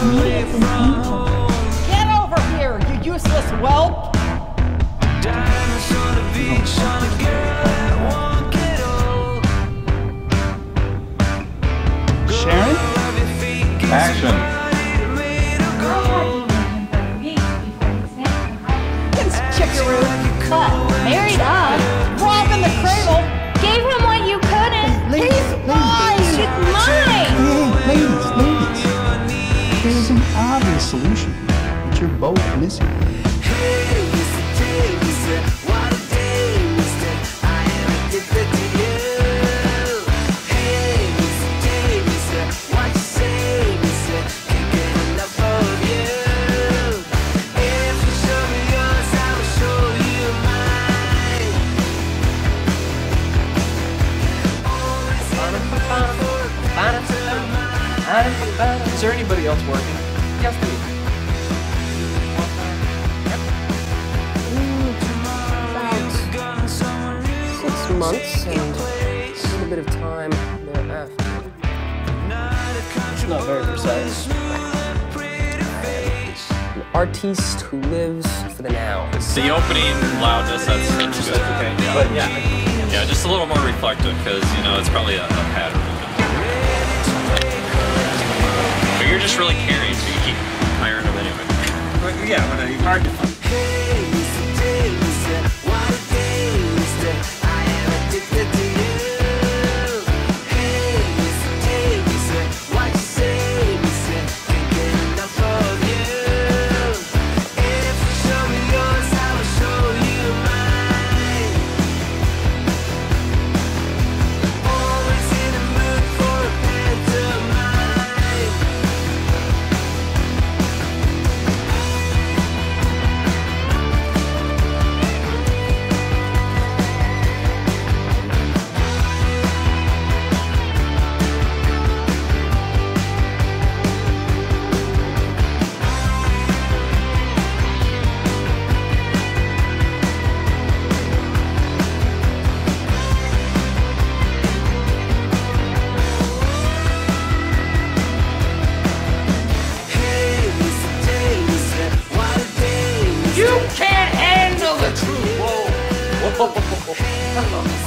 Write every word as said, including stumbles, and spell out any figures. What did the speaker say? Get over here, you useless whelp! Dinosaur to beach on a girl that won't get old. Sharon? Action. It's Chickaroo. But married up, robbing the cradle. Gave him what you couldn't. He's mine! It's mine! Ladies, ladies. There's an obvious solution, but you're both missing it. Hey, Mister T, Mister, what a day, Mister, I am addicted to you. Hey, Mister T, Mister, what you say, Mister, can't get enough of you. If you show me yours, I will show you mine. Always in the fight for a fight for love, fight for love. Is there anybody else working? Yes, please. About six months and a little bit of time thereafter. It's not very precise. An artiste who lives for the now. It's the opening loudness, that's, that's good. Okay. Yeah. But yeah. Yeah, just a little more reflective because, you know, it's probably a, a pattern. You're just really caring, so you keep hiring them anyway. But yeah, but it's hard to find. Hey, Mister T, Mister, what a day, Mister, I am addicted to you. Hey, Mister T, Mister, what you say, Mister, can't get enough of you. If you show me yours, I will show you mine. Always in the mood for a pantomime. You can't handle the truth. Whoa. Whoa.